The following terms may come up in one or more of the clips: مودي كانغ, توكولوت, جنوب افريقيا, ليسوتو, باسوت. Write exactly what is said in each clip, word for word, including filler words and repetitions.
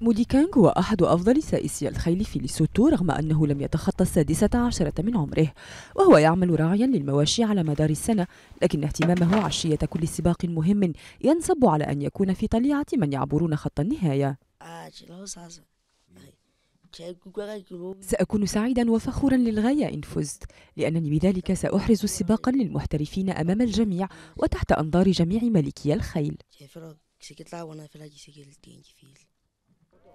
مودي كانغ هو أحد أفضل سائسي الخيل في ليسوتو رغم أنه لم يتخطى السادسة عشرة من عمره، وهو يعمل راعيا للمواشي على مدار السنة، لكن اهتمامه عشية كل سباق مهم ينصب على أن يكون في طليعة من يعبرون خط النهاية. سأكون سعيدا وفخورا للغاية إن فزت، لأنني بذلك سأحرز سباقا للمحترفين أمام الجميع وتحت أنظار جميع ملكي الخيل.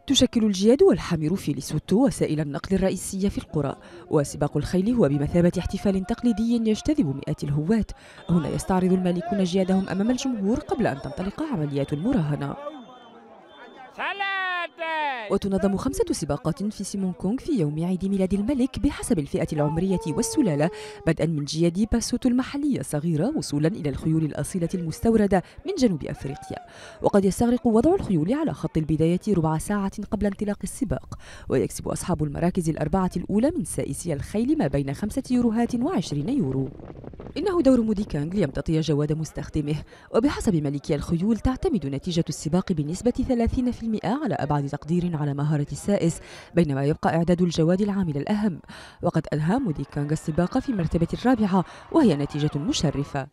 تشكل الجياد والحمير في ليسوتو وسائل النقل الرئيسية في القرى، وسباق الخيل هو بمثابة احتفال تقليدي يجتذب مئات الهواة. هنا يستعرض المالكون جيادهم أمام الجمهور قبل أن تنطلق عمليات المراهنة. وتنظم خمسة سباقات في سيمون كونغ في يوم عيد ميلاد الملك بحسب الفئة العمرية والسلالة، بدءا من جياد باسوت المحلية الصغيرة وصولا إلى الخيول الأصيلة المستوردة من جنوب أفريقيا. وقد يستغرق وضع الخيول على خط البداية ربع ساعة قبل انطلاق السباق، ويكسب أصحاب المراكز الأربعة الأولى من سائسي الخيل ما بين خمسة يوروهات وعشرين يورو. إنه دور مودي كانغ ليمتطي جواد مستخدمه، وبحسب مالكي الخيول تعتمد نتيجة السباق بنسبة ثلاثين بالمئة على أبعد تقدير على مهارة السائس، بينما يبقى إعداد الجواد العامل الأهم. وقد أنهى مودي كانغ السباق في المرتبة الرابعة، وهي نتيجة مشرفة.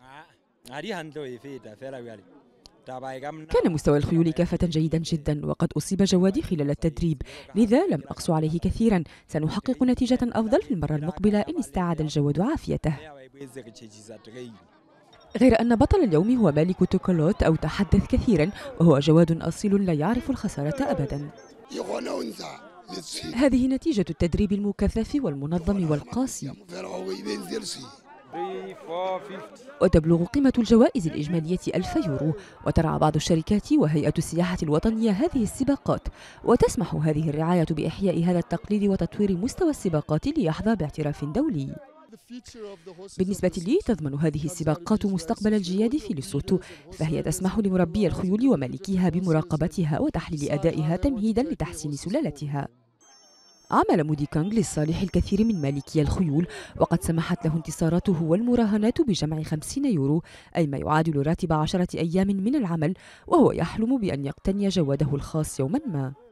كان مستوى الخيول كافة جيدا جدا، وقد أصيب جوادي خلال التدريب، لذا لم أقسو عليه كثيرا. سنحقق نتيجة أفضل في المرة المقبلة إن استعاد الجواد عافيته. غير أن بطل اليوم هو مالك توكولوت أو تحدث كثيرا، وهو جواد أصيل لا يعرف الخسارة أبدا. هذه نتيجة التدريب المكثف والمنظم والقاسي. وتبلغ قيمة الجوائز الإجمالية ألف يورو. وترعى بعض الشركات وهيئة السياحة الوطنية هذه السباقات، وتسمح هذه الرعاية بإحياء هذا التقليد وتطوير مستوى السباقات ليحظى باعتراف دولي. بالنسبة لي تضمن هذه السباقات مستقبل الجياد في ليسوتو، فهي تسمح لمربي الخيول ومالكيها بمراقبتها وتحليل أدائها تمهيدا لتحسين سلالتها. عمل مودي كانغ للصالح الكثير من مالكي الخيول، وقد سمحت له انتصاراته والمراهنات بجمع خمسين يورو، أي ما يعادل راتب عشرة أيام من العمل، وهو يحلم بأن يقتني جواده الخاص يوما ما.